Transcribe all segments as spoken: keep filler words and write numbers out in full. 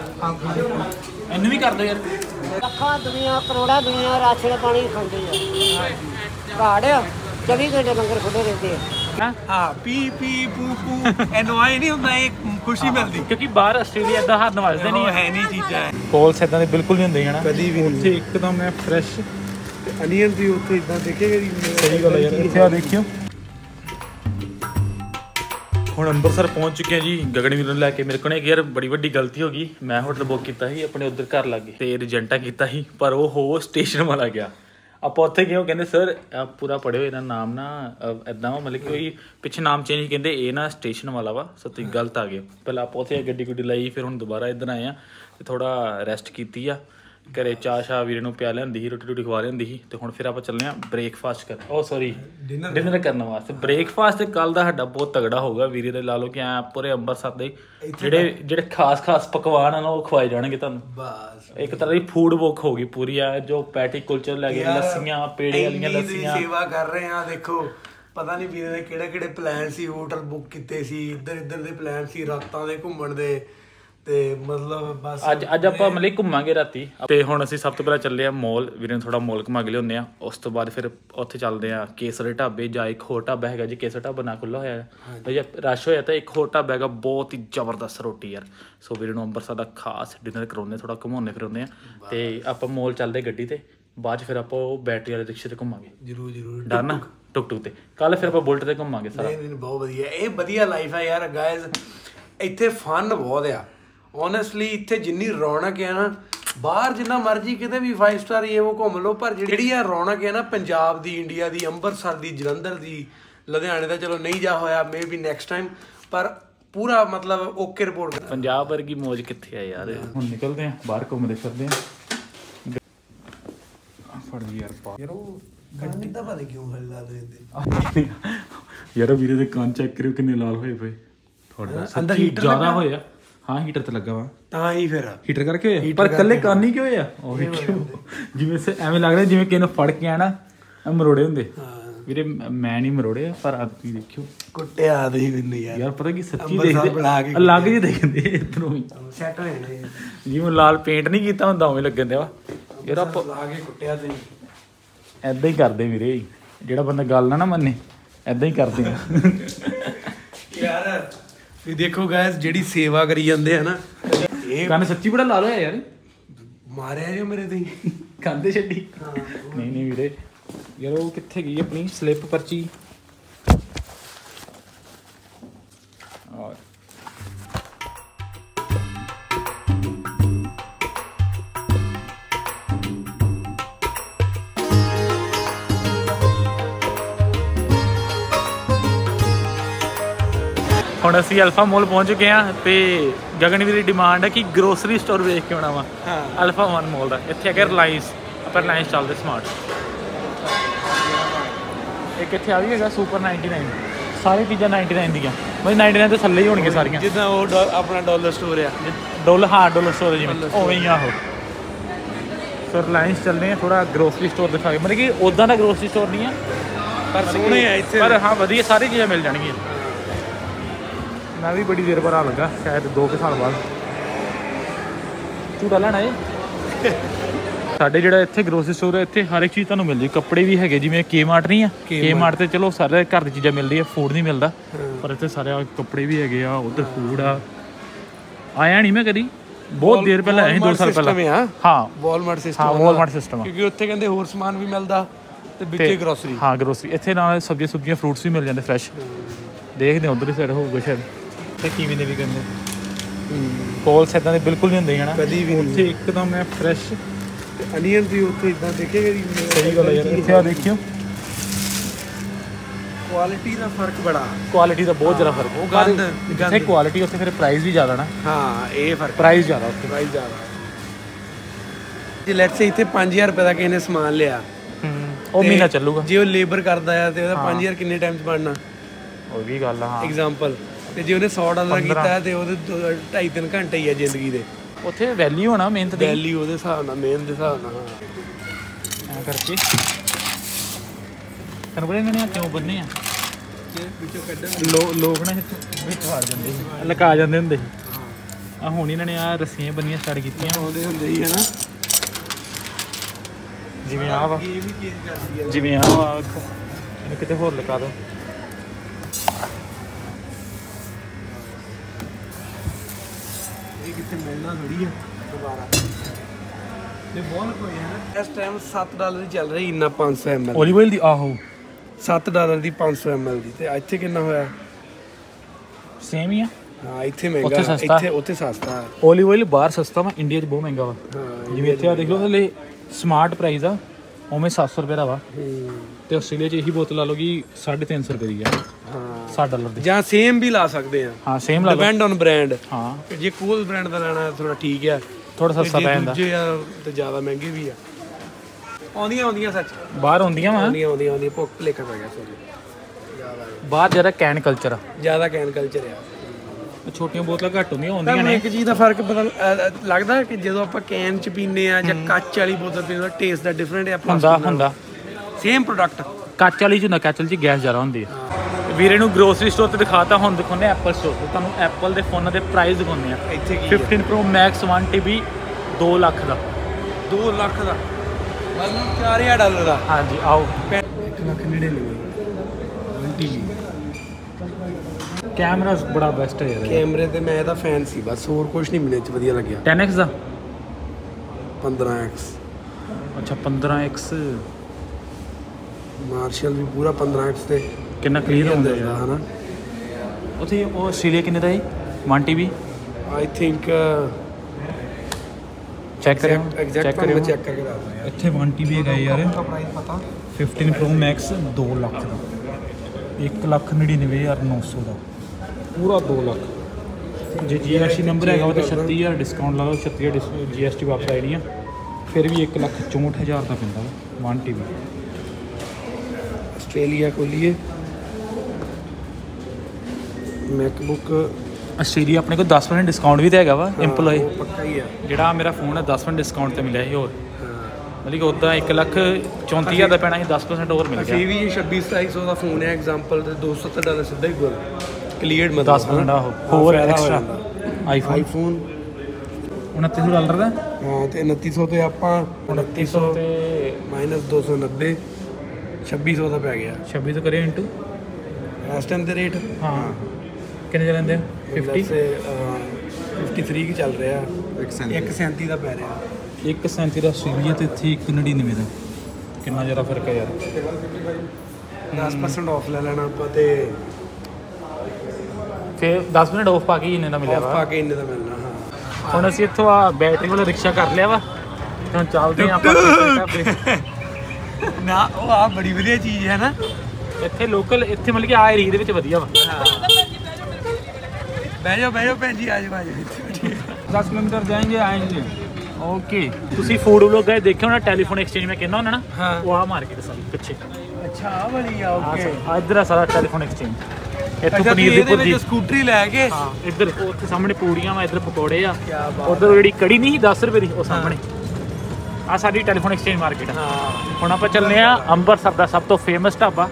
इन्नू भी कर दो यार। लखा दुनिया करोड़ा दुनिया राशन पानी खाते हैं पहाड़ चौबीस घंटे लंगर खुले रहते हैं। हाँ पी पी पू पू एनवाय नहीं होता, एक खुशी मिलती क्योंकि बाहर ऑस्ट्रेलिया का हाथ नवाजते नहीं है नहीं चीज़ा है कॉल्स इदा बिल्कुल नहीं होंगे है ना कभी भी होंगे एकदम है फ्रैश अनियन भी उतो इदा देखेगा सही गल यार। इतने आ देखियो हम अमृतसर पहुँच चुके हैं जी गगनवीर लैके। मेरे को यार बड़ी वड्डी गलती हो गई, मैं होटल बुक किया अपने उधर घर लागे तो रिजेंटा किया पर वो हो स्टेशन वाला गया। आप उत्थे गए कहते सर आप पूरा पढ़े हो नाम ना इदा वा मतलब कि पिछले नाम चेंज कहते ये ना स्टेशन वाला वा सो तुम गलत आ गए। पहले आप उत्थे गड्डी गुड्डी लाई फिर हम दोबारा इधर आए हैं तो थोड़ा रैसट की घरें चाह शाह वीरे प्या लिया रोटी रोटी खवा लिया ही तो हूँ फिर आप चलने ब्रेकफास्ट कर ओ सॉरी डिनर डिनर करने वास्ते। ब्रेकफास्ट कल का साडा बहुत तगड़ा होगा वीरे दे ला लो कि ऐ पूरे अंबरसर के जेडे जेडे खास खास पकवान है ना वो खवाए जाएंगे तुहानूं। एक तरह की फूड वॉक होगी पूरी है जो पैटी कुलचे लगे लस्सियां पेड़े वाली लस्सियां सेवा कर रहे हैं। देखो पता नहीं वीरे दे किहड़े किहड़े प्लान सी होटल बुक कीते सी इधर इधर दे प्लान सी रातां दे घूमण दे ते मतलब बस अज अज आप मतलब घूमांगे राती ते हुण असीं सब तो पहले चले आ मॉल वीरे नूं थोड़ा मॉल घुमा के लियाउंदे आ। उस तो बाद फिर उत्थे चलदे आ केसर ढाबे जा एक होर ढाबा हैगा जी केसर ढाबा ना खुल्ला होया भाई रश होया तो एक होर ढाबा हैगा बहुत ही जबरदस्त रोटी यार। सो वीरे नूं अंबरसर दा खास डिनर करवाउंदे थोड़ा घुमाउंदे फिराउंदे आ ते आपां मॉल चलदे गड्डी ते बाद फिर आपां ओह बैटरी वाले रिक्शे ते घुमांगे जरूर जरूर डन टुक टुक ते कल फिर आपां बुलेट ते घुमांगे सारा। नहीं नहीं बहुत वधिया ए वधिया लाइफ है यार गाइस इत्थे फन बहुत है ऑनसली इतने जिनी रौनक है ना बाहर जिन्ना मर्जी कितने भी फाइव स्टार ये वो घूम लो पर जी रौनक है ना पंजाब की इंडिया की अंबरसर की जलंधर की लुधियाने का चलो नहीं जा होया मे बी नैक्सट टाइम पर पूरा मतलब ओके रिपोर्ट कर पंजाब वर्गी मौज कितने है यार। हम निकलते हैं बाहर घूमते फिरते हैं पता क्यों यार वीरे दे कान चेक करो कितने लाल होए पए ज्यादा होया। हाँ हीटर तो लगा वा ही फिर हीटर करके हीटर पर कल कान ही क्यों होया जिम्मे से एवं लग रहा जिम्मे किन फड़ के आना मरोड़े होंगे वीरे मैं नहीं मरोड़े पर आदमी देखियो कुट्टे आदमी भी नहीं यार पता की सच्ची देखते अलग जी देखते इधरों ही सेट होए जिम्मे लाल पेंट नहीं किया होंगे उवें लगन दिया वा यार आप आगे कुट्टे आदमी ऐदा ही करते वीरे जेड़ा बंदा गल ना ना मन्ने ऐदा ही करते यार। देखो गाइस जेडी सेवा करी जांदे है ना गाने सच्ची बड़ा लाल होया यार मारिया जो मेरे ते कांदे छड्डी। नहीं नहीं वीरे यार वो किथे गई अपनी स्लिप पर्ची और हम असी अल्फा मॉल पहुंच चुके हैं तो गगनवीर की डिमांड है कि ग्रोसरी स्टोर वेख के आना वा। हाँ। अल्फा वन मॉल का इतने आगे रिलायंस आप रिलायंस चलते स्मार्ट एक इतने आ भी है सुपर नाइनटी नाइन सारी चीज़ा नाइनटी नाइन दी मतलब नाइनटी नाइन तो थले ही होगी सारिया जिदा वो अपना डॉलर स्टोर है डॉलर हाँ डॉलर स्टोर जिम्मे उवें ही आहो। सो रिलायंस चलने थोड़ा ग्रोसरी स्टोर दिखा मतलब कि उदा का ग्रोसरी स्टोर नहीं है पर सोहने पर हाँ वधिया सारी चीज़ा मिल जाएगी। मैं भी बड़ी देर पर आ लगा शायद दो के साल बाद झूटा लैना है साढ़े जो इतने ग्रोसरी स्टोर है इतने हर एक चीज़ तुम्हें मिल जाएगी कपड़े भी है जिमें के मार्ट नहीं है के मार्ट तो चलो सारे घर की चीज़ा मिल रही है फूड नहीं मिलता पर इतने सारे कपड़े भी है उधर फूड आ आया नहीं मैं कभी बहुत देर पहले आया दो साल पहले। हाँ वॉलमार्ट सिस्टम हाँ वॉलमार्ट सिस्टम क्योंकि उत्थे कहंदे होर समान भी मिलता ग्रोसरी हाँ ग्रोसरी इतने नाल सब्जियां सब्जियां फ्रूट्स भी मिल जाते फ्रैश देखते हैं उधर ही साइड होगा शायद तो किमें ने भी करने कॉल्स इदा के बिल्कुल नहीं होंगे है ना कभी भी उत्थे एकदम है फ्रैश अनियन भी उत्थे इदा देखेगा सही गल यार। इतने आ देखियो क्वालिटी का फर्क बड़ा क्वालिटी का बहुत ज़्यादा फर्क वो गंद जिथे क्वालिटी उत्थे फिर प्राइस भी ज़्यादा ना हाँ ये फर्क प्राइस ज़्यादा उत्थे प्राइस ज़्यादा जे लैट्स से इतने पाँच हज़ार रुपये का किसी ने समान लिया वो महीना चलूगा जे वो लेबर करता है तो पाँच हज़ार किन्ने टाइम च बनना ਉਹ ਵੀ ਗੱਲ ਹਾਂ ਐਗਜ਼ਾਮਪਲ ਤੇ ਜੇ ਉਹਨੇ सौ ਡਾਲਰ ਕੀਤਾ ਤੇ ਉਹਦੇ ਢਾਈ ਤਿੰਨ ਘੰਟੇ ਹੀ ਆ ਜ਼ਿੰਦਗੀ ਦੇ ਉੱਥੇ ਵੈਲਿਊ ਹੋਣਾ ਮਿਹਨਤ ਦੀ ਵੈਲਿਊ ਉਹਦੇ ਹਿਸਾਬ ਨਾਲ ਮਿਹਨਤ ਦੇ ਹਿਸਾਬ ਨਾਲ ਐ ਕਰਕੇ ਕਰਬੜੇ ਨੇ ਕਿਉਂ ਬੰਨੇ ਆ ਜੇ ਵਿੱਚੋਂ ਕੱਢਣ ਲੋਕ ਨਾ ਵਿੱਚ ਵਾਰ ਜਾਂਦੇ ਲਕਾ ਜਾਂਦੇ ਹੁੰਦੇ आ हूँ इन्होंने आ रस्सियाँ बननिया स्टार्ट की जिमें आ वा जिमें आ वा कितने होर लगा दो मिलना थोड़ी है दोबारा इस टाइम सत्त डालर चल रही इन्ना पाँच सौ एम एल ओलिव ऑयल दी आहो सत्त डालर दी पाँच सौ एम एल दी ते इत्थे किन्ना होया सेम ही है हां इत्थे महंगा इत्थे ओथे सस्ता है ओलिव ऑयल बाहर सस्ता वा इंडिया च बहुत महंगा वा हां जिवें इत्थे आ देख लो ले स्मार्ट प्राइस आ ओवें सात सौ रुपए दा वा ते ऑस्ट्रेलिया च यही बोतल ला लो कि तीन सौ पचास रुपए दी है हां सात डॉलर दी या सेम भी ला सकदे हैं हां सेम ला डिपेंड ऑन ब्रांड हां जे कूल ब्रांड दा लेना थोड़ा ठीक है थोड़ा सस्ता पैंदा जे ते ज्यादा महंगे भी आ आंदियां आंदियां सच बाहर आंदियां वा आंदियां आंदियां आंदियां भुख लेखा पै गया सॉरी बाहर जरा कैन कल्चर आ ज्यादा कैन कल्चर आ छोटियां बोतलां घट होंदियां आंदियां ने एक चीज दा फर्क पता लगदा कि जदों आपां कैन च पीने आ जां काच वाली बोतल पीने दा टेस्ट दा डिफरेंट है हुंदा हुंदा सेम प्रोडक्ट काच वाली च ना काच वाली च गैस ज्यादा हुंदी है वीरे नु ग्रोसरी स्टोर ते दिखाता हुण दिखाने एप्पल स्टोर ते तुहानू एप्पल दे फोन दे प्राइस दिखाने आ इत्थे पंद्रह प्रो मैक्स वन टीबी दो लाख का दो लाख का मतलब चार हज़ार डालर का हाँ जी आओ एक लाख निन्यानवे कैमरा बड़ा बेस्ट है यार कैमरे तो मैं इहदा फैन सी बस होर कुछ नहीं मिले वधिया लग्या टेन एक्स का पंद्रह एक्स अच्छा पंद्रह एक्स मार्शल भी पूरा पंद्रह एक्स से कितना क्लीयर होंदा है ना उसे ऑस्ट्रेलिया किन्ने दा है one TB I think check करें चेक करें चेक करके डाल दो यार अच्छे वन टीबी है यार इसका प्राइस पता पंद्रह प्रो मैक्स दो लाख का एक लाख निन्यानवे हज़ार नौ सौ का पूरा दो लाख जे जीएसटी नंबर हैगा तो छत्तीस हज़ार डिस्काउंट ला लो छत्तीस हज़ार जीएसटी वापस आनी है फिर भी एक लाख चौंसठ हज़ार का पैंदा वन टीबी ऑस्ट्रेलिया खोलिए मैकबुक ऑस्ट्रेलिया अपने को दस परसेंट डिस्काउंट भी तो है वा एम्पलॉय पक्का ही है जिहड़ा मेरा फोन है दस परसेंट डिस्काउंट तो मिले ही होर मतलब कि उदा एक लख चौंती हज़ार का पैना ही दस परसेंट होर मिल गया भी छब्बी सताई सौ का फोन है एग्जाम्पल दो सौ सत्तर डालर सीधा ही क्लीयर मतलब दस परसेंट होर एक्स्ट्रा आईफोन आईफोन उनतीस सौ डालर का हाँ तो उनती सौ तो आप उनती सौ माइनस दो सौ नब्बे छब्बी सौ का पै गया छब्बी सौ करिए इंटू लास्ट टाइम तो रेट हाँ कितने चलेंगे फिफ्टी से फिफ्टी थ्री की चल रहा है एक सैंती का पै रहा एक सैंती का ऑस्ट्रेलिया तो इतने एक नड़िनवे का कितना ज़्यादा फर्क है यार दस परसेंट ऑफ ले लेना ते फिर दस परसेंट ऑफ पा के इन्ने का मिलना पा के इन्ने का मिलना हाँ हम असं इतों आ बैटरी वाला रिक्शा कर लिया वा हम चलते हैं ना वो आ बड़ी वधिया चीज़ है ना इतने लोकल इतने मतलब कि आ एरिया के वधिया वा बैजो बैजो भैन जी आज दस किलोमीटर जाएंगे आएंगे ओके तुसी फूड व्लॉग गए देखे हो ना टेलीफोन एक्सचेंज में कहना होना ना हाँ। वो आ मार्केट सारी पीछे अच्छा आ वाली आ ओके इधर सारा टेलीफोन एक्सचेंज इत्थे पनीर दी पुर्जी स्कूटरी लेके हां इधर ओथे सामने पूड़ियां वा इधर पकोड़े आ क्या बात उधर जेडी कड़ी नहीं दस रुपए दी ओ सामने आ साडी टेलीफोन एक्सचेंज मार्केट हां हुण आपां चलने आ अमृतसर दा सब तो फेमस ढाबा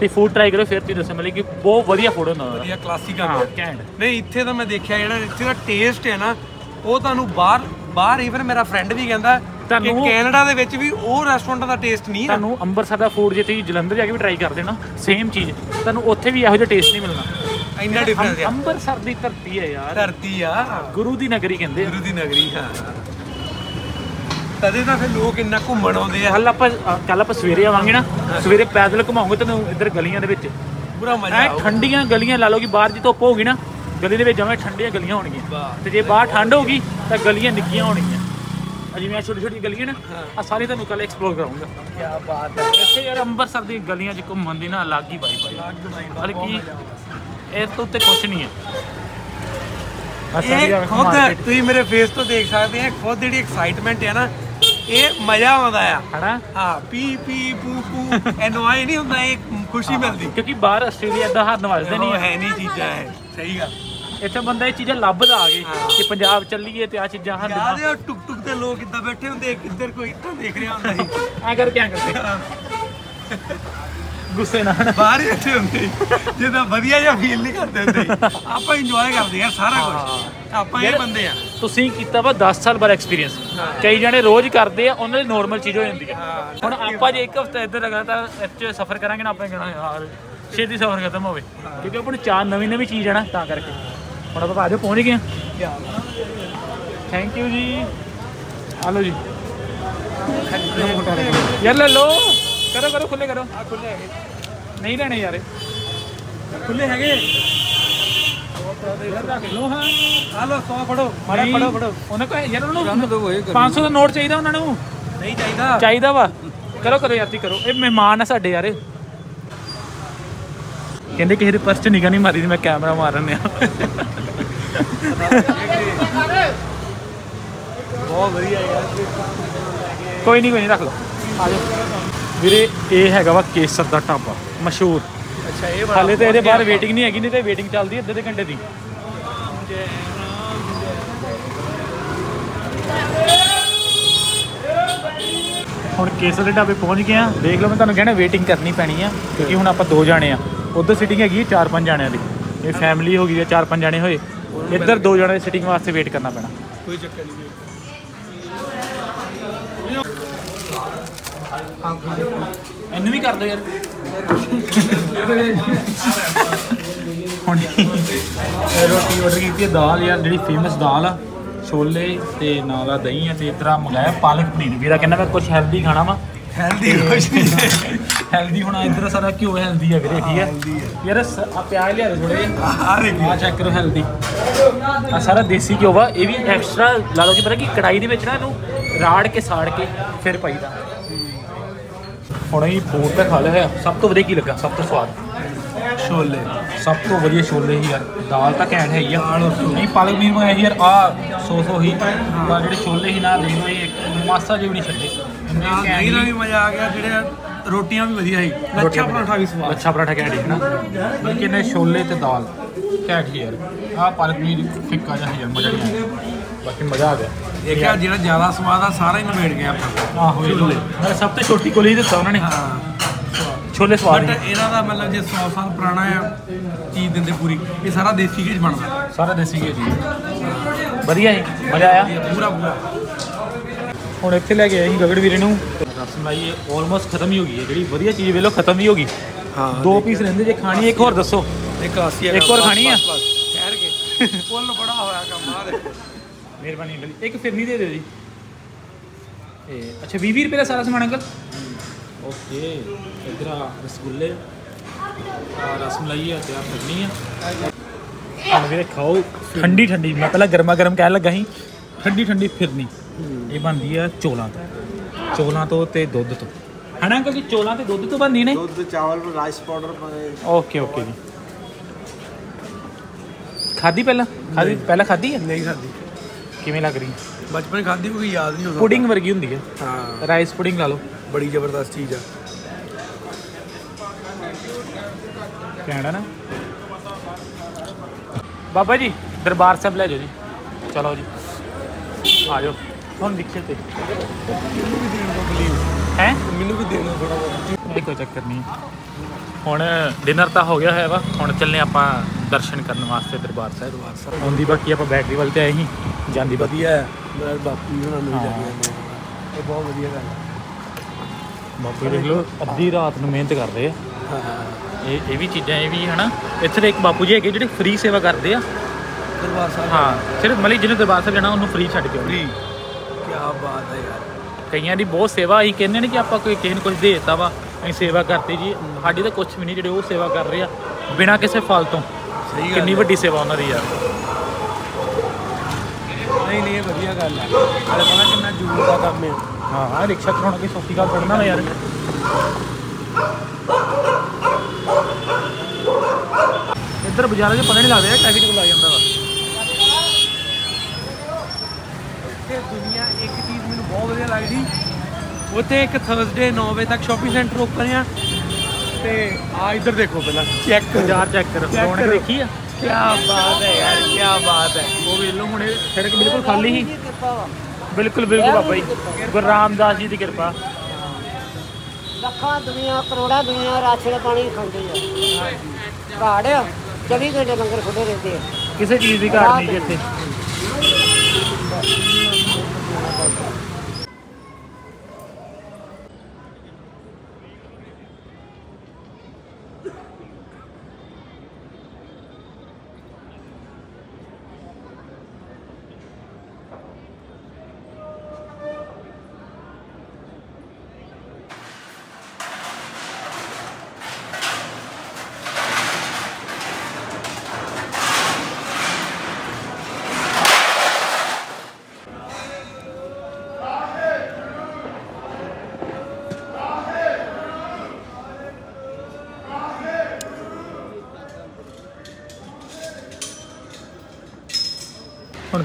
ਤੇ ਫੂਡ ਟਰਾਈ ਕਰੋ ਫਿਰ ਤੁਸੀਂ ਮਤਲਬ ਕਿ ਬਹੁਤ ਵਧੀਆ ਫੂਡ ਹੁੰਦਾ ਵਧੀਆ ਕਲਾਸਿਕ ਆ ਕੈਂਡ ਨਹੀਂ ਇੱਥੇ ਤਾਂ ਮੈਂ ਦੇਖਿਆ ਜਿਹੜਾ ਇੱਥੇ ਦਾ ਟੇਸਟ ਹੈ ਨਾ ਉਹ ਤੁਹਾਨੂੰ ਬਾਹਰ ਬਾਹਰ ਹੀ ਫਿਰ ਮੇਰਾ ਫਰੈਂਡ ਵੀ ਕਹਿੰਦਾ ਕਿ ਕੈਨੇਡਾ ਦੇ ਵਿੱਚ ਵੀ ਉਹ ਰੈਸਟੋਰੈਂਟਾਂ ਦਾ ਟੇਸਟ ਨਹੀਂ ਤੁਹਾਨੂੰ ਅੰਮ੍ਰਿਤਸਰ ਦਾ ਫੂਡ ਜੇ ਤੁਸੀਂ ਜਲੰਧਰ ਜਾ ਕੇ ਵੀ ਟਰਾਈ ਕਰਦੇ ਨਾ ਸੇਮ ਚੀਜ਼ ਤੁਹਾਨੂੰ ਉੱਥੇ ਵੀ ਇਹੋ ਜਿਹਾ ਟੇਸਟ ਨਹੀਂ ਮਿਲਣਾ ਇੰਨਾ ਡਿਫਰੈਂਸ ਹੈ ਅੰਮ੍ਰਿਤਸਰ ਦੀ ਧਰਤੀ ਹੈ ਯਾਰ ਧਰਤੀ ਆ ਗੁਰੂ ਦੀ ਨਗਰੀ ਕਹਿੰਦੇ ਗੁਰੂ ਦੀ ਨਗਰੀ ਹਾਂ तदे ना फिर लोग इन्ना घूमन आते हैं कल आप कल आप सवेरे आवेंगे ना सवेरे पैदल घुमाओगे तो इधर गलियां दे विच पूरा मजा ठंडियां गलियां ला लो कि बाहर जी धुप होगी ना गली दे विच जमें ठंडियां गलियां होणगियां ते जे बाहर ठंड होगी तो गलियां निक्कियां होणगियां जिवें छोटी छोटी गलियां ना आ सारी तुहानूं कल एक्सप्लोर कराऊंगा क्या बात है इत्थे यार अमृतसर दी गलियां च घुम्मन दी ना अलग ही वाइब बल्कि इस उत्ते कुछ नहीं है खुद तुम मेरे फेस तो देख सकते हैं खुद जी एक्साइटमेंट है ना ਇਹ ਮਜ਼ਾ ਆਉਂਦਾ ਆ ਹਾਂ ਪੀ ਪੀ ਪੂ ਪੂ ਐਨੋਏ ਨਹੀਂ ਹੁੰਦਾ ਇੱਕ ਖੁਸ਼ੀ ਮਿਲਦੀ ਕਿਉਂਕਿ ਬਾਹਰ ਆਸਟ੍ਰੇਲੀਆ ਦਾ ਹਰ ਨਵਾਜ਼ਦੇ ਨਹੀਂ ਹੈ ਨਹੀਂ ਚੀਜ਼ਾਂ ਹੈ ਸਹੀ ਗੱਲ ਇੱਥੇ ਬੰਦਾ ਇਹ ਚੀਜ਼ਾਂ ਲੱਭਦਾ ਆ ਗਈ ਕਿ ਪੰਜਾਬ ਚੱਲੀਏ ਤੇ ਆ ਚੀਜ਼ਾਂ ਹਰ ਯਾਦ ਹੈ ਟੁਕ ਟੁਕ ਤੇ ਲੋਕ ਇੱਦਾਂ ਬੈਠੇ ਹੁੰਦੇ ਕਿੱਧਰ ਕੋਈ ਇੱਥੋਂ ਦੇਖ ਰਿਹਾ ਹੁੰਦਾ ਸੀ ਐ ਕਰਕੇ ਐ ਕਰਦੇ ਗੁੱਸੇ ਨਾ ਬਾਹਰ ਹੀ ਇੱਥੇ ਹੁੰਦੇ ਜਿੱਦਾਂ ਵਧੀਆ ਜਿਹਾ ਫੀਲ ਨਹੀਂ ਕਰਦੇ ਹੁੰਦੇ ਆਪਾਂ ਇੰਜੋਏ ਕਰਦੇ ਯਾਰ ਸਾਰਾ ਕੁਝ ਆਪਾਂ ਇਹ ਬੰਦੇ ਆ। ਤੁਸੀਂ ਕੀਤਾ ਵਾ ਦਸ ਸਾਲ ਬਾਅਦ ਐਕਸਪੀਰੀਅੰਸ, ਕਈ ਜਣੇ ਰੋਜ਼ ਕਰਦੇ ਆ ਉਹਨਾਂ ਦੀ ਨੋਰਮਲ ਚੀਜ਼ ਹੋ ਜਾਂਦੀ ਹੈ। ਹੁਣ ਆਪਾਂ ਜੇ ਇੱਕ ਹਫ਼ਤਾ ਇੱਧਰ ਲਗਾਤਾਰ ਇੱਥੇ ਸਫ਼ਰ ਕਰਾਂਗੇ ਨਾ ਆਪਾਂ ਕਹਿਣਾ ਯਾਰ ਛੇਤੀ ਸਫ਼ਰ ਖਤਮ ਹੋਵੇ ਕਿਉਂਕਿ ਆਪਾਂ ਨੂੰ ਚਾਰ ਨਵੀਂ ਨਵੀਂ ਚੀਜ਼ ਹੈ ਨਾ ਤਾਂ ਕਰਕੇ। ਹੁਣ ਆਪਾਂ ਆ ਜਾਓ ਪਹੁੰਚ ਗਏ ਆ। थैंक यू जी। हेलो जी यार ले लो करो करो खुले करो। हाँ खुले है नहीं लेने यार खुले है लो। हाँ हेलो सौ फड़ो मारा फड़ो फड़ो उन्होंने यार उन्होंने पाँच सौ का नोट चाहिए उन्होंने नहीं चाहिए चाहिए वा करो करो यार करो ये मेहमान है साढ़े यार कहते किसी के पर्स च निगाह नहीं मारी मैं कैमरा मारने बहुत बढ़िया यार। कोई नहीं कोई नहीं रख लो वीरे। ये हैगा वा केसर दा ढाबा मशहूर। अच्छा ये हाले तो ये बाहर वेटिंग नहीं हैगी नहीं तो वेटिंग चलती अद्धे घंटे की। हम केसर दे ढाबे पहुँच गए हैं। देख लो मैं तुहानूं कहना वेटिंग करनी पैनी है क्योंकि हुण आपां दो जाने आ उधर सिटिंग हैगी चार पाँच जाने दी। ये फैमिली हो गई है चार पाँच जाने होए इधर दो जाने सिटिंग वास्ते वेट करना पैना। कोई चक्कर नहीं इन्हू भी कर दो यार। रोटी ऑर्डर की दाल यार जी फेमस दाल आ छोले ते नाल दही है ते इधर मंगाया पालक पनीर। मेरा कहना मैं कुछ हैल्दी खाना वा हैल्दी हैल्दी होना इधर सारा घ्यो हैल्दी है वीरे। ठीक है यार प्याज लिया थोड़े आ चेक करो हैल्दी आ सारा देसी घ्यो वा। ये भी एक्स्ट्रा ला लो कि पता कि कढ़ाई दे विच ना इहनूं राड़ के साड़ के फिर पाईदा। ਹੁਣ ਅਸੀਂ ਫੂਡ ਤਾਂ ਖਾ ਲਿਆ ਹੋਇਆ। ਸਭ ਤੋਂ ਵਧੀਆ ਕੀ ਲੱਗਾ ਸਭ ਤੋਂ ਸਵਾਦ ਛੋਲੇ ਸਭ ਤੋਂ ਵਧੀਆ ਛੋਲੇ ਹੀ ਯਾਰ। ਦਾਲ ਤਾਂ ਘੈਂਟ ਹੈ ਹੀ ਆ ਨਹੀਂ ਪਾਲਕ ਪਨੀਰ ਮੰਗਾਇਆ ਸੀ ਯਾਰ ਆਹ ਸੌ ਸੌ ਹੀ ਪਰ ਜਿਹੜੇ ਛੋਲੇ ਸੀ ਨਾ ਦੇਖ ਲਓ ਇਹ ਮਾਸਾ ਜਿਹੀ ਵੀ ਨਹੀਂ ਛੱਡੇ। ਇਹਦਾ ਵੀ ਮਜ਼ਾ ਆ ਗਿਆ। ਜਿਹੜੇ ਰੋਟੀਆਂ ਵੀ ਵਧੀਆ ਸੀ ਲੱਛਾ ਪਰਾਂਠਾ ਵੀ ਸਵਾਦ ਲੱਛਾ ਪਰਾਂਠਾ ਘੈਂਟ ਸੀ ਨਾ ਲੇਕਿਨ ਇਹ ਛੋਲੇ ਅਤੇ ਦਾਲ ਘੈਂਟ ਸੀ ਯਾਰ। ਆਹ ਪਾਲਕ ਪਨੀਰ ਫਿੱਕਾ ਜਿਹਾ ਸੀ ਯਾਰ ਮਜ਼ਾ ਨਹੀਂ ਆਇਆ ਬਾਕੀ ਮਜ਼ਾ ਆ ਗਿਆ। एक यार जो ज्यादा स्वाद है सारा ही नवेड़ गया आपको। सब तो छोटी कोली दिता उन्होंने छोले स्वाद इन्हों का मतलब जो सौ साल पुराना चीज़ देंगे पूरी ये सारा देसी घी बनता सारा देसी घी वधिया है मज़ा आया पूरा पूरा। हम इतने लैके आए गगड़ वीरे रस मलाई ऑलमोस्ट खत्म ही हो गई है जी वधिया चीज़ वेलो खत्म ही हो गई। हाँ दो पीस रेंदे जे खानी एक होर दसो एक होर खानी है ठहर के फुल बड़ा होया कम मेहरबानी अंकल एक फिरनी दे दे जी। अच्छा बीस रुपये का सारा समान अंकल। ओके इधर रसगुल्ले रसमलाई है तो फिरनी है मेरे खाओ ठंडी ठंडी मैं पहला गर्मा गर्म कह लगा ही ठंडी ठंडी फिरनी ये बनती है चौलों तो चौलों तो दुध तो है ना अंकल जी चौलों तो दुध तो बनती ने दुध चावल राइस पाउडर। ओके ओके जी खाधी पहला खाधी पहला खाधी है नहीं खाधी ਕਿਵੇਂ ਲੱਗ ਰਹੀ ਬਚਪਨ ਖਾਦੀ ਕੋਈ ਯਾਦ ਨਹੀਂ ਹੋਦਾ। ਪੁਡਿੰਗ ਵਰਗੀ ਹੁੰਦੀ ਹੈ ਹਾਂ ਰਾਈਸ ਪੁਡਿੰਗ ਲਾ ਲਓ ਬੜੀ ਜ਼ਬਰਦਸਤ ਚੀਜ਼ ਆ ਕੈਨੇਡਾ ਨਾ। ਬਾਬਾ ਜੀ ਦਰਬਾਰ ਸਾਹਿਬ ਲੈ ਜਾਓ ਜੀ ਚਲੋ ਜੀ ਆ ਜਾਓ ਹੁਣ ਦਿਖੇ ਤੇ ਹੈ ਮੈਨੂੰ ਵੀ ਦੇਣਾ ਥੋੜਾ ਬਹੁਤ ਦੇਖੋ ਚੱਕਰ ਨਹੀਂ। ਹੁਣ ਡਿਨਰ ਤਾਂ ਹੋ ਗਿਆ ਹੈ ਵਾ ਹੁਣ ਚੱਲੇ ਆਪਾਂ ਦਰਸ਼ਨ ਕਰਨ ਵਾਸਤੇ ਦਰਬਾਰ ਸਾਹਿਬ ਆਉਂਦੀ ਬਾਕੀ ਆਪਾਂ ਬੈਟਰੀ ਵੱਲ ਤੇ ਆਏ ਸੀ ਜਾਂਦੀ ਵਧੀਆ ਹੈ ਬਾਪੂ ਉਹਨਾਂ ਨੂੰ ਜਾਂਦੇ ਇਹ ਬਹੁਤ ਵਧੀਆ ਗੱਲ ਹੈ। ਬਾਪੂ ਦੇਖ ਲਓ ਅੱਧੀ ਰਾਤ ਨੂੰ ਮਿਹਨਤ ਕਰਦੇ ਆ ਇਹ ਇਹ ਵੀ ਚੀਜ਼ਾਂ ਇਹ ਵੀ ਹੈ ਨਾ। ਇੱਥੇ ਦੇ ਇੱਕ ਬਾਪੂ ਜੀ ਹੈਗੇ ਜਿਹੜੇ ਫ੍ਰੀ ਸੇਵਾ ਕਰਦੇ ਆ ਦਰਬਾਰ ਸਾਹਿਬ ਹਾਂ ਸਿਰਫ ਮਤਲਬ ਜਿਹਨੇ ਦਰਬਾਰ ਸਾਹਿਬ ਜਾਣਾ ਉਹਨੂੰ ਫ੍ਰੀ ਛੱਡ ਕੇ ਆਉਂਦੇ। ਕਿਆ ਬਾਤ ਹੈ ਯਾਰ ਕਈਆਂ ਦੀ ਬਹੁਤ ਸੇਵਾ ਅਸੀਂ ਕਹਿੰਦੇ ਨੇ ਕਿ ਆਪਾਂ ਕੋਈ ਕਿਸੇ ਨੂੰ ਕੁਛ ਦੇ ਦਿੱਤਾ ਵਾ ਅਸੀਂ ਸੇਵਾ ਕਰਤੀ ਜੀ ਸਾਡੀ ਤਾਂ ਕੁਛ ਵੀ ਨਹੀਂ ਜਿਹੜੇ ਉਹ ਸੇਵਾ ਕਰ ਰਹੇ ਆ ਬਿਨਾਂ ਕਿਸੇ ਫਲ ਤੋਂ। ਸਹੀ ਕਿੰਨੀ ਵੱਡੀ ਸੇਵਾ ਉਹਨਾਂ ਦੀ ਯਾਰ ਨਹੀਂ ਨਹੀਂ ਇਹ ਵਧੀਆ ਗੱਲ ਹੈ ਪਤਾ ਕਿੰਨਾ ਜ਼ੋਰ ਦਾ ਕੰਮ ਹੈ। ਹਾਂ ਹਾਂ ਰਿਕਸ਼ਾ ਚਲਾਉਣਾ ਕੋਈ ਸੌਖੀ ਗੱਲ ਪੜਨਾ ਵਾ ਯਾਰ। ਇੱਧਰ ਬਾਜ਼ਾਰਾਂ 'ਚ ਪਤਾ ਨਹੀਂ ਲੱਗਦਾ ਟ੍ਰੈਫਿਕ ਕੋਲ ਲੱਗ ਜਾਂਦਾ ਵਾ। ਇੱਥੇ ਦੁਨੀਆ ਇੱਕ ਚੀਜ਼ ਮੈਨੂੰ ਬਹੁਤ ਵਧੀਆ ਲੱਗਦੀ ਉੱਥੇ ਇੱਕ ਥਰਸਡੇ ਨੌ ਵਜੇ ਤੱਕ ਸ਼ੋਪਿੰਗ ਸੈਂਟਰ ਓਪਨ ਆ ਤੇ ਆ ਇੱਧਰ ਦੇਖੋ ਪਹਿਲਾਂ ਚੈੱਕ ਬਾਜ਼ਾਰ ਚੈੱਕ ਕਰੋ ਸੋਹਣੇ ਦੇਖੀ ਆ। क्या बात है यार क्या बात है वो भी लो हूँ सड़क बिल्कुल खाली ही बिल्कुल बिल्कुल बाबा जी गुरु रामदास जी की कृपा लखा दुनिया करोड़ा दुनिया राशन पानी खाती है। घाट चौबी घंटे लंगर खुले रहते हैं, किसी चीज़ की घाट नहीं रहती।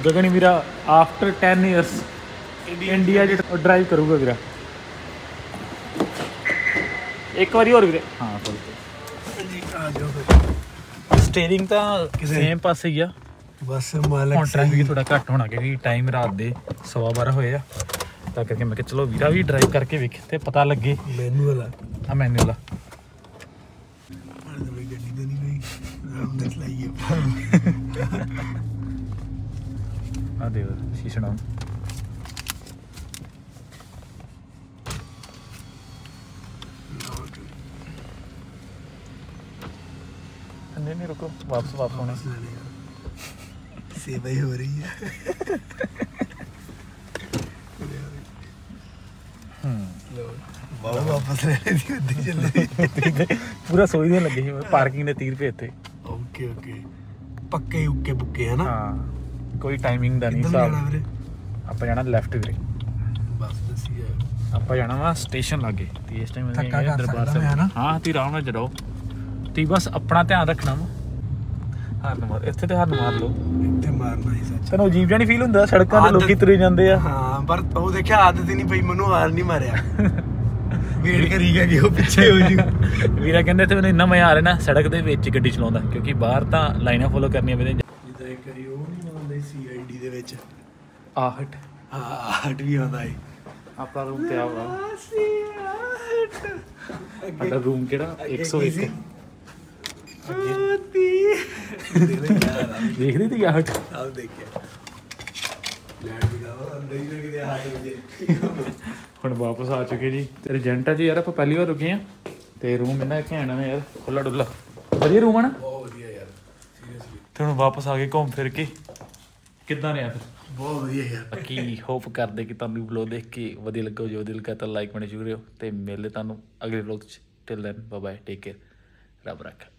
गगन वीरा after ten years India drive करूंगा वीरा, एक बार और वीरे। हाँ स्टेयरिंग तो सेम पास ही है, बस ट्रैफिक भी थोड़ा घट होना क्योंकि टाइम रात दे सवा बारह होए तो करके मैं चलो वीरा भी ड्राइव करके वेख तो पता लगे। मैनूअल हाँ मैनूअल आधे शीशे नाम नहीं नहीं रुको वापस वापस होने सेवाई हो रही है। हम्म वापस ले लेती पूरा सोई देने लगे ही पार्किंग ने तीर पे थे। ओके ओके पक्के उक्के बुक्के है ना। हाँ कोई टाइमिंग दा नहीं साहब, आप जाना लेफ्ट वीरे बस दसी है, आप जाना वा स्टेशन लागे ती इस टाइम में दरबार साहब है ना। हां ती आराम नाल चलाओ, ती बस अपना ध्यान रखना वा। हाथ मार इथे ते हाथ मार लो, इथे मारना ही सच तनो अजीब जानी फील हुंदा सड़कां ते लोकी तुरे जांदे आ। हां पर ओ देखिया आदत ही नहीं पई मनु हार नहीं मारया वीर करी गया कि ओ पीछे हो जी वीरा कहंदे ते मैनू इन्ना मजा आ रहा ना सड़क दे विच गड्डी चलाउंदा क्योंकि बाहर तां लाइनां फॉलो करनीआं पैंदियां जिदा एक करी ओ सीआईडी ਦੇ ਵਿੱਚ आहट। ਹਾਂ आहट ਵੀ ਆਉਂਦਾ ਹੈ ਆਪਣਾ ਰੂਮ ਤੇ ਆਵਾ ਸਾਡਾ ਰੂਮ ਕਿਹੜਾ ਇੱਕ ਸੌ ਇੱਕ ਦੇਖ ਰਹੀ ਤੀ आहट ਆਹ ਦੇਖਿਆ ਲੈਟ ਵੀ ਗਾਵਾ ਅੰਦਰ ਹੀ ਕਿਤੇ आहट। ਹੁਣ ਵਾਪਸ ਆ ਚੁੱਕੇ ਜੀ ਤੇ ਰੈਜੈਂਟ ਆ ਜੀ ਯਾਰ ਆਪਾਂ ਪਹਿਲੀ ਵਾਰ ਰੁਕੇ ਆ ਤੇ ਰੂਮ ਇਹਨਾਂ ਘੈਣਾ ਯਾਰ ਖੁੱਲਾ ਡੁੱਲਾ ਵਧੀਆ ਰੂਮ ਆ ਨਾ ਬਹੁਤ ਵਧੀਆ ਯਾਰ ਸੀਰੀਅਸਲੀ। ਤੇ ਹੁਣ ਵਾਪਸ ਆ ਗਏ ਘੁੰਮ ਫਿਰ ਕੇ ਕਿੱਦਾਂ ਰਿਹਾ ਫਿਰ ਬਹੁਤ ਵਧੀਆ ਯਾਰ। ਕੀ ਹੋਪ ਕਰਦੇ ਕਿ ਤੁਹਾਨੂੰ ਵਲੋਗ ਦੇਖ ਕੇ ਵਧੀਆ ਲੱਗਾ, ਜੋ ਦਿਲ ਕਰਤਾ ਲਾਈਕ ਕਰਨਾ ਜ਼ਰੂਰ ਕਰਿਓ ਤੇ ਮਿਲਦੇ ਤੁਹਾਨੂੰ ਅਗਲੇ ਵਲੋਗ ਚ। Till then bye bye, take care, ਰੱਬ ਰੱਖੇ।